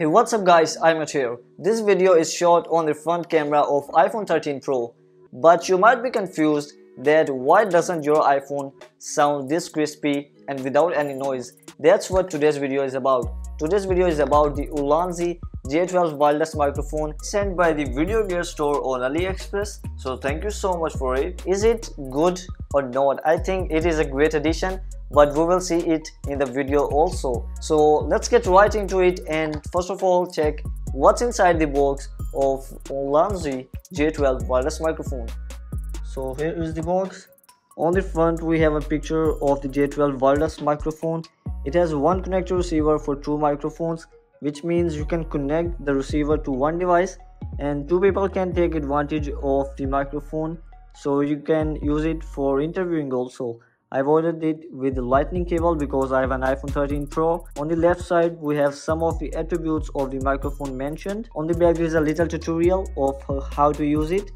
Hey, what's up guys, iMAT here. This video is shot on the front camera of iPhone 13 Pro. But you might be confused that why doesn't your iPhone sound this crispy and without any noise. That's what today's video is about. Today's video is about the Ulanzi J12 wireless microphone sent by the VideoGear store on AliExpress. So thank you so much for it. Is it good or not? I think it is a great addition, but we will see it in the video also. So let's get right into it, and first of all check what's inside the box of Ulanzi J12 wireless microphone. So here is the box. On the front we have a picture of the J12 wireless microphone. It has one connector receiver for two microphones, which means you can connect the receiver to one device and two people can take advantage of the microphone, so you can use it for interviewing also. I've ordered it with the lightning cable because I have an iPhone 13 Pro. On the left side we have some of the attributes of the microphone mentioned. On the back there is a little tutorial of how to use it,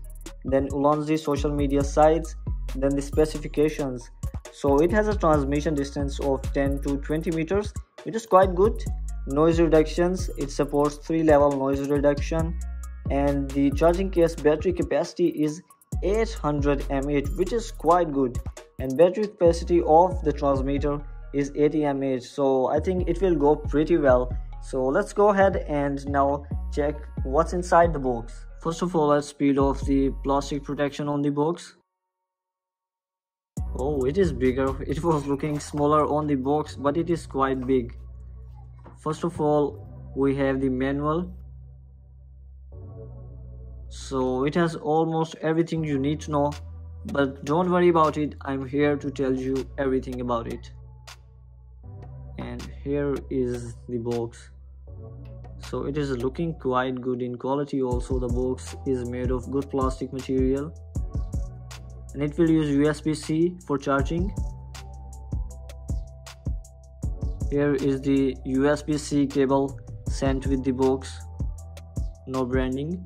then Ulanzi social media sites, then the specifications. So it has a transmission distance of 10 to 20 meters, which is quite good. Noise reductions, it supports 3-level noise reduction, and the charging case battery capacity is 800 mAh, which is quite good. And battery capacity of the transmitter is 80 mAh, so I think it will go pretty well. So let's go ahead and now check what's inside the box. First of all, let's peel off the plastic protection on the box. Oh, it is bigger. It was looking smaller on the box, but it is quite big. First of all, we have the manual. So it has almost everything you need to know. But don't worry about it, I'm here to tell you everything about it. And here is the box. So it is looking quite good in quality also. The box is made of good plastic material. And it will use USB-C for charging. Here is the USB-C cable sent with the box. No branding.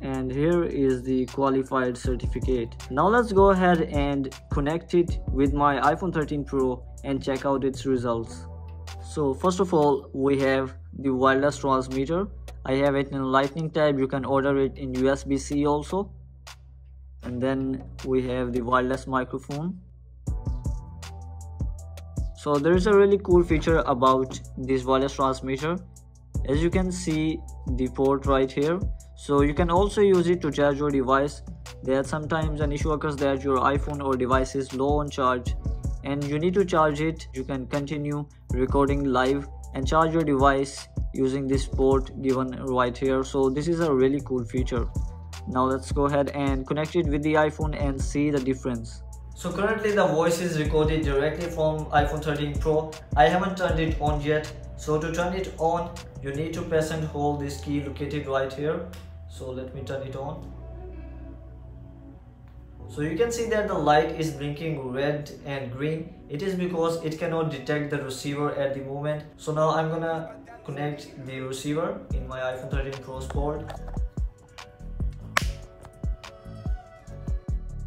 And here is the qualified certificate. Now let's go ahead and connect it with my iPhone 13 Pro and check out its results. So first of all, we have the wireless transmitter. I have it in lightning type. You can order it in USB-C also. And then we have the wireless microphone. So there is a really cool feature about this wireless transmitter. As you can see the port right here. So you can also use it to charge your device. There sometimes an issue occurs that your iPhone or device is low on charge and you need to charge it. You can continue recording live and charge your device using this port given right here. So this is a really cool feature. Now let's go ahead and connect it with the iPhone and see the difference. So currently the voice is recorded directly from iPhone 13 Pro. I haven't turned it on yet. So to turn it on, you need to press and hold this key located right here. So let me turn it on. So you can see that the light is blinking red and green. It is because it cannot detect the receiver at the moment. So now I'm gonna connect the receiver in my iPhone 13 Pro's port.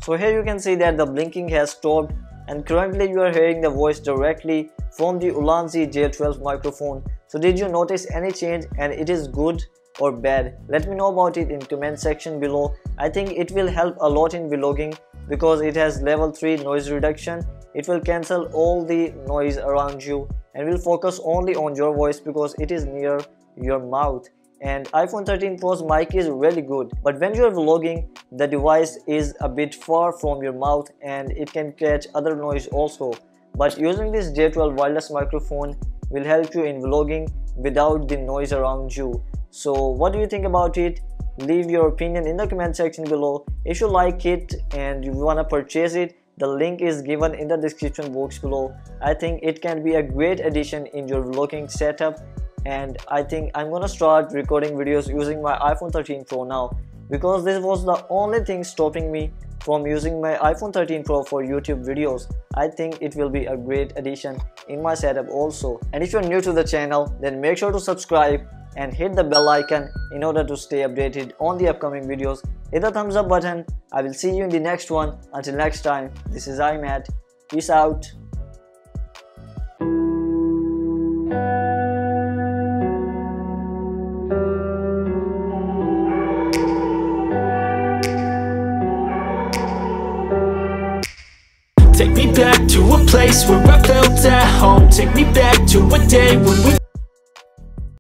So here you can see that the blinking has stopped, and currently you are hearing the voice directly from the Ulanzi J12 microphone. So did you notice any change, and it is good or bad? Let me know about it in comment section below. I think it will help a lot in vlogging because it has level 3 noise reduction. It will cancel all the noise around you and will focus only on your voice because it is near your mouth. And iPhone 13 Pro's mic is really good, but when you are vlogging, the device is a bit far from your mouth and it can catch other noise also. But using this J12 wireless microphone will help you in vlogging without the noise around you. So what do you think about it? Leave your opinion in the comment section below. If you like it and you wanna purchase it, the link is given in the description box below. I think it can be a great addition in your vlogging setup, and I think I'm gonna start recording videos using my iPhone 13 Pro now, because this was the only thing stopping me from using my iPhone 13 Pro for YouTube videos. I think it will be a great addition in my setup also. And if you're new to the channel, then make sure to subscribe and hit the bell icon in order to stay updated on the upcoming videos. Hit the thumbs up button. I will see you in the next one. Until next time, this is iMAT. Peace out. Take me back to a place where I felt at home. Take me back to a day when we